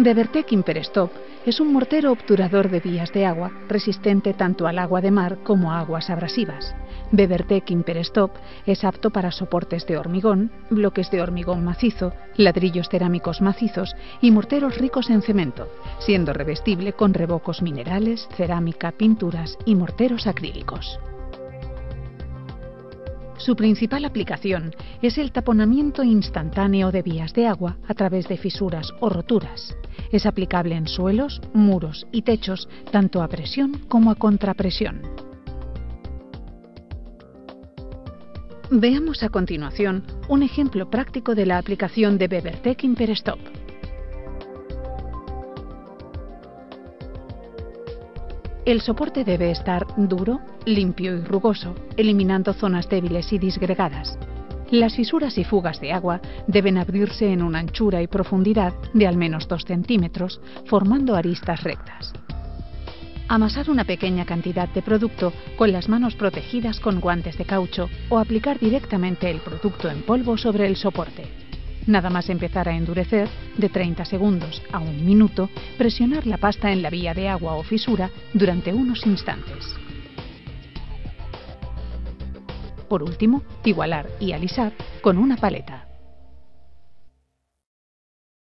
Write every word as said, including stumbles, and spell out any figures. weber punto tec Imperstop es un mortero obturador de vías de agua, resistente tanto al agua de mar como a aguas abrasivas. weber punto tec Imperstop es apto para soportes de hormigón, bloques de hormigón macizo, ladrillos cerámicos macizos y morteros ricos en cemento, siendo revestible con rebocos minerales, cerámica, pinturas y morteros acrílicos. Su principal aplicación es el taponamiento instantáneo de vías de agua a través de fisuras o roturas. Es aplicable en suelos, muros y techos, tanto a presión como a contrapresión. Veamos a continuación un ejemplo práctico de la aplicación de weber punto tec Imperstop. El soporte debe estar duro, limpio y rugoso, eliminando zonas débiles y disgregadas. Las fisuras y fugas de agua deben abrirse en una anchura y profundidad de al menos dos centímetros, formando aristas rectas. Amasar una pequeña cantidad de producto con las manos protegidas con guantes de caucho o aplicar directamente el producto en polvo sobre el soporte. Nada más empezar a endurecer, de treinta segundos a un minuto, presionar la pasta en la vía de agua o fisura durante unos instantes. Por último, igualar y alisar con una paleta.